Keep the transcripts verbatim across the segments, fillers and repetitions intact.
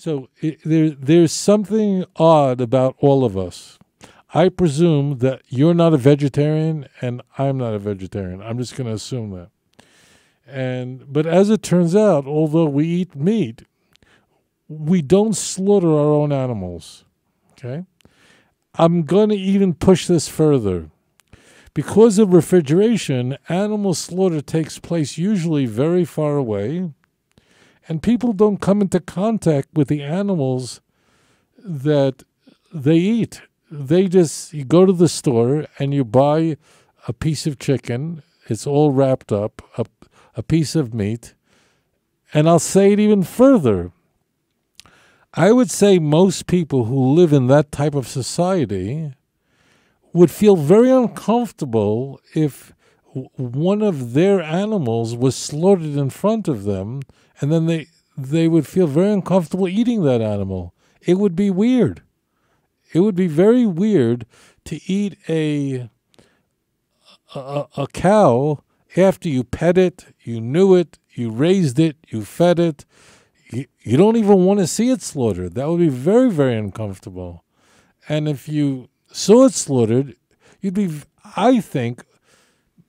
So it, there, there's something odd about all of us. I presume that you're not a vegetarian and I'm not a vegetarian. I'm just going to assume that. And but as it turns out, although we eat meat, we don't slaughter our own animals. Okay? I'm going to even push this further. Because of refrigeration, animal slaughter takes place usually very far away, and people don't come into contact with the animals that they eat. They just, you go to the store and you buy a piece of chicken, it's all wrapped up, a, a piece of meat, and I'll say it even further. I would say most people who live in that type of society would feel very uncomfortable if one of their animals was slaughtered in front of them, and then they, they would feel very uncomfortable eating that animal. It would be weird. It would be very weird to eat a, a, a cow after you pet it, you knew it, you raised it, you fed it. You, you don't even want to see it slaughtered. That would be very, very uncomfortable. And if you saw it slaughtered, you'd be, I think,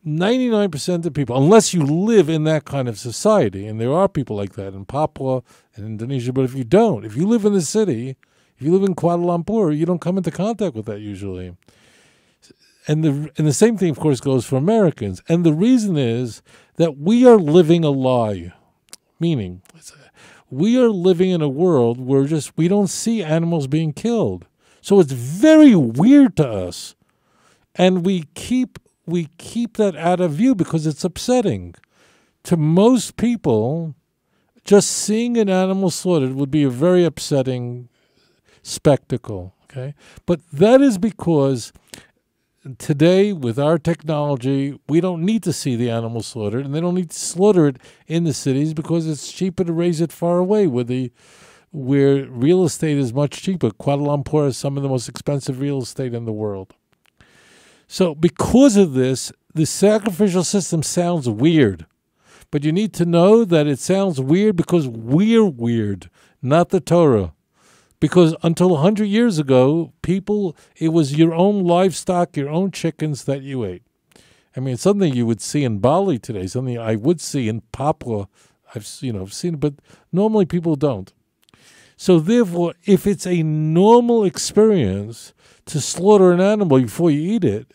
ninety-nine percent of people, unless you live in that kind of society, and there are people like that in Papua and Indonesia, but if you don't, if you live in the city, if you live in Kuala Lumpur, you don't come into contact with that usually. And the, and the same thing, of course, goes for Americans. And the reason is that we are living a lie, meaning we are living in a world where just we don't see animals being killed. So it's very weird to us, and we keep we keep that out of view because it's upsetting. To most people, just seeing an animal slaughtered would be a very upsetting spectacle, okay? But that is because today, with our technology, we don't need to see the animal slaughtered, and they don't need to slaughter it in the cities because it's cheaper to raise it far away where, the, where real estate is much cheaper. Kuala Lumpur is some of the most expensive real estate in the world. So because of this, the sacrificial system sounds weird. But you need to know that it sounds weird because we're weird, not the Torah. Because until one hundred years ago, people, it was your own livestock, your own chickens that you ate. I mean, it's something you would see in Bali today, something I would see in Papua. I've, you know, I've seen it, but normally people don't. So therefore, if it's a normal experience to slaughter an animal before you eat it,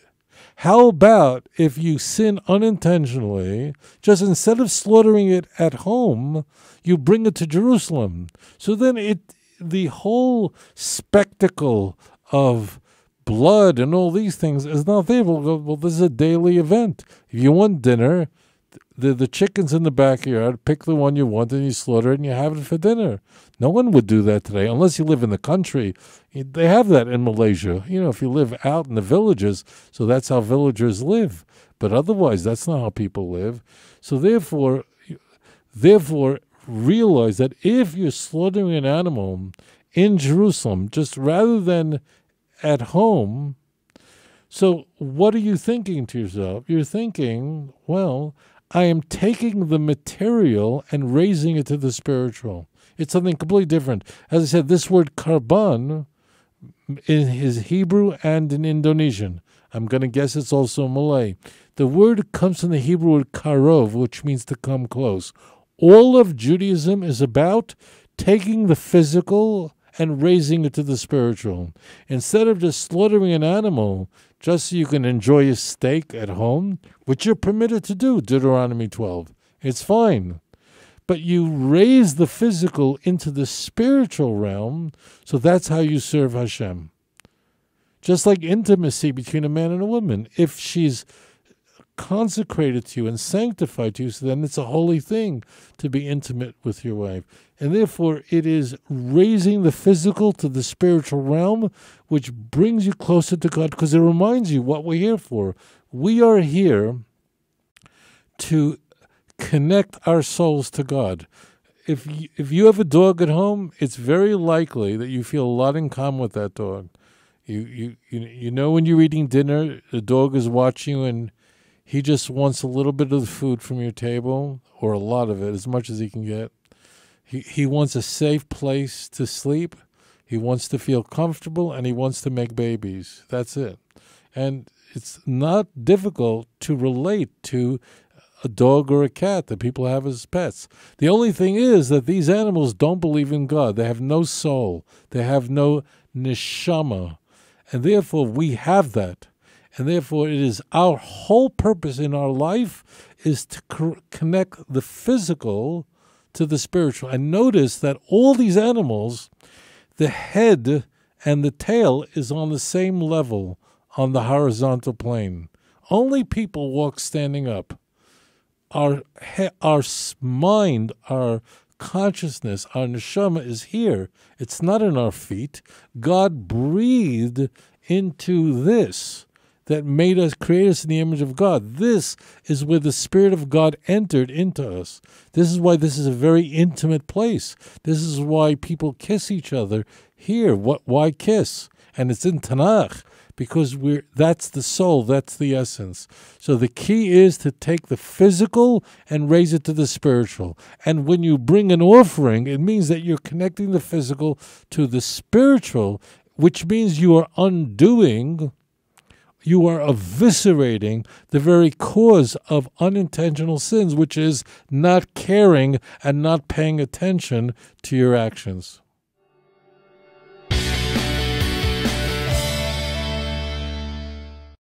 how about if you sin unintentionally, just instead of slaughtering it at home, you bring it to Jerusalem? So then it, the whole spectacle of blood and all these things is not there. Well, well this is a daily event. If you want dinner, the, the chicken's in the backyard, pick the one you want and you slaughter it and you have it for dinner. No one would do that today unless you live in the country. They have that in Malaysia, you know, if you live out in the villages. So that's how villagers live. But otherwise, that's not how people live. So therefore, therefore realize that if you're slaughtering an animal in Jerusalem, just rather than at home, so what are you thinking to yourself? You're thinking, well, I am taking the material and raising it to the spiritual. It's something completely different. As I said, this word karban in his Hebrew and in Indonesian. I'm going to guess it's also Malay. The word comes from the Hebrew word karov, which means to come close. All of Judaism is about taking the physical and raising it to the spiritual. Instead of just slaughtering an animal just so you can enjoy a steak at home, which you're permitted to do, Deuteronomy twelve, it's fine. But you raise the physical into the spiritual realm, so that's how you serve Hashem. Just like intimacy between a man and a woman. If she's consecrated to you and sanctified to you, so then it's a holy thing to be intimate with your wife. And therefore, it is raising the physical to the spiritual realm, which brings you closer to God, because it reminds you what we're here for. We are here to connect our souls to God. If you, if you have a dog at home, it's very likely that you feel a lot in common with that dog. You, you, you, you know when you're eating dinner, the dog is watching you and he just wants a little bit of the food from your table, or a lot of it, as much as he can get. He, he wants a safe place to sleep. He wants to feel comfortable, and he wants to make babies. That's it. And it's not difficult to relate to a dog or a cat that people have as pets. The only thing is that these animals don't believe in God. They have no soul. They have no neshama. And therefore, we have that. And therefore, it is our whole purpose in our life is to co- connect the physical to the spiritual. And notice that all these animals, the head and the tail is on the same level on the horizontal plane. Only people walk standing up. Our, our mind, our consciousness, our neshama is here. It's not in our feet. God breathed into this that made us, create us in the image of God. This is where the Spirit of God entered into us. This is why this is a very intimate place. This is why people kiss each other here. What? Why kiss? And it's in Tanakh, because we're, that's the soul, that's the essence. So the key is to take the physical and raise it to the spiritual. And when you bring an offering, it means that you're connecting the physical to the spiritual, which means you are undoing, you are eviscerating the very cause of unintentional sins, which is not caring and not paying attention to your actions.